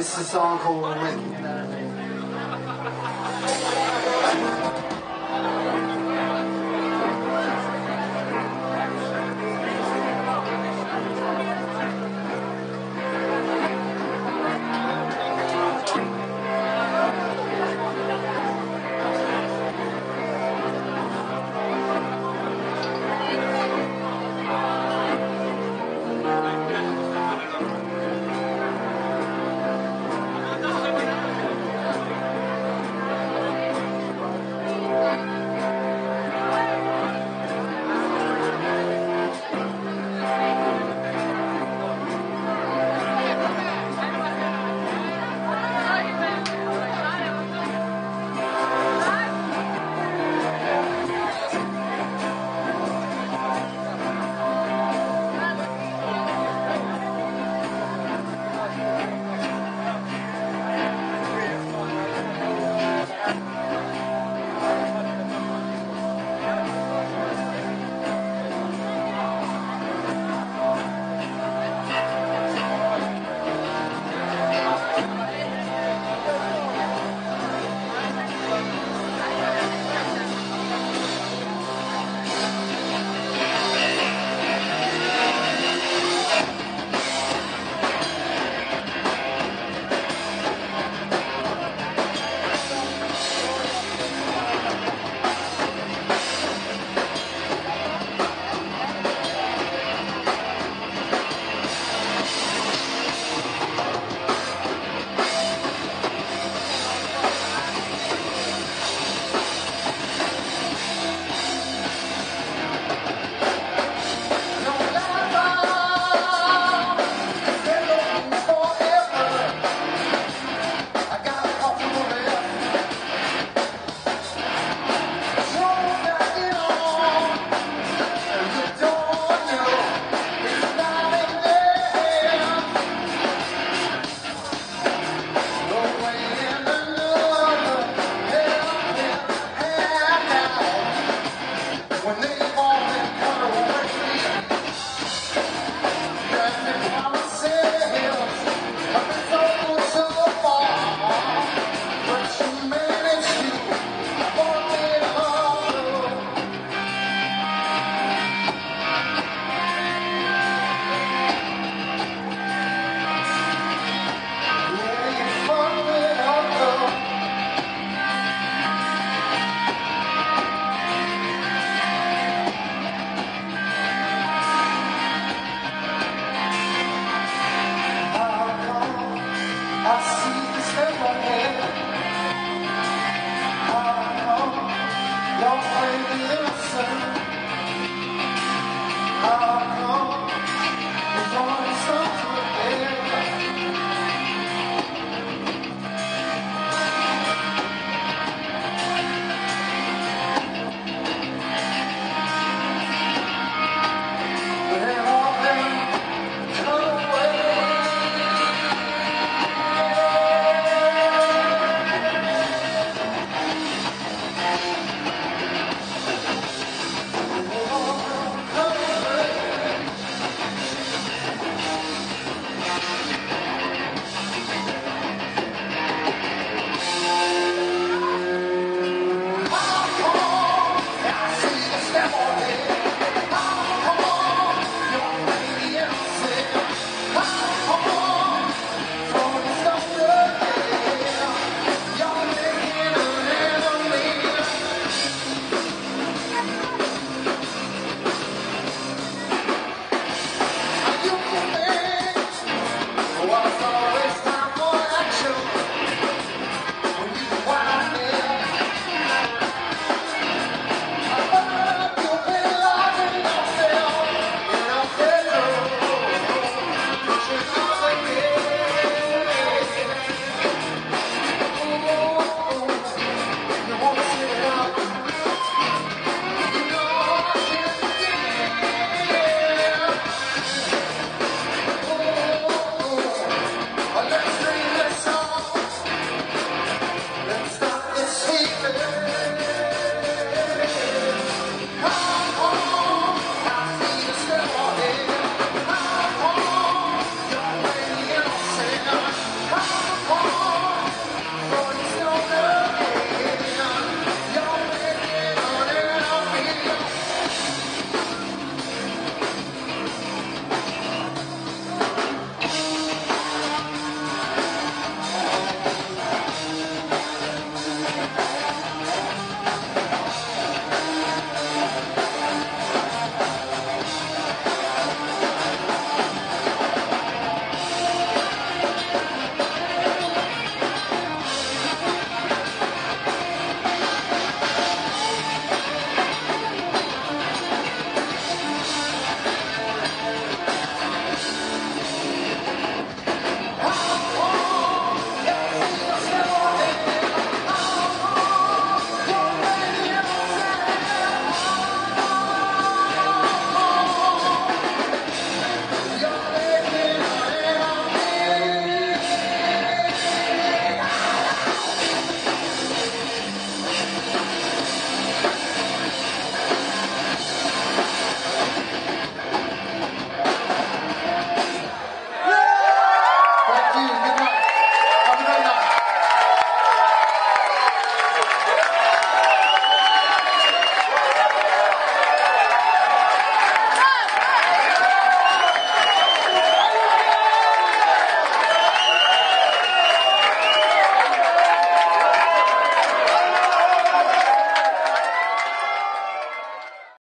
This is a song called Win.